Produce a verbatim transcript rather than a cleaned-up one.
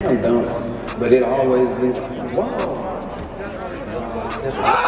I'm dumb, but it always be wow.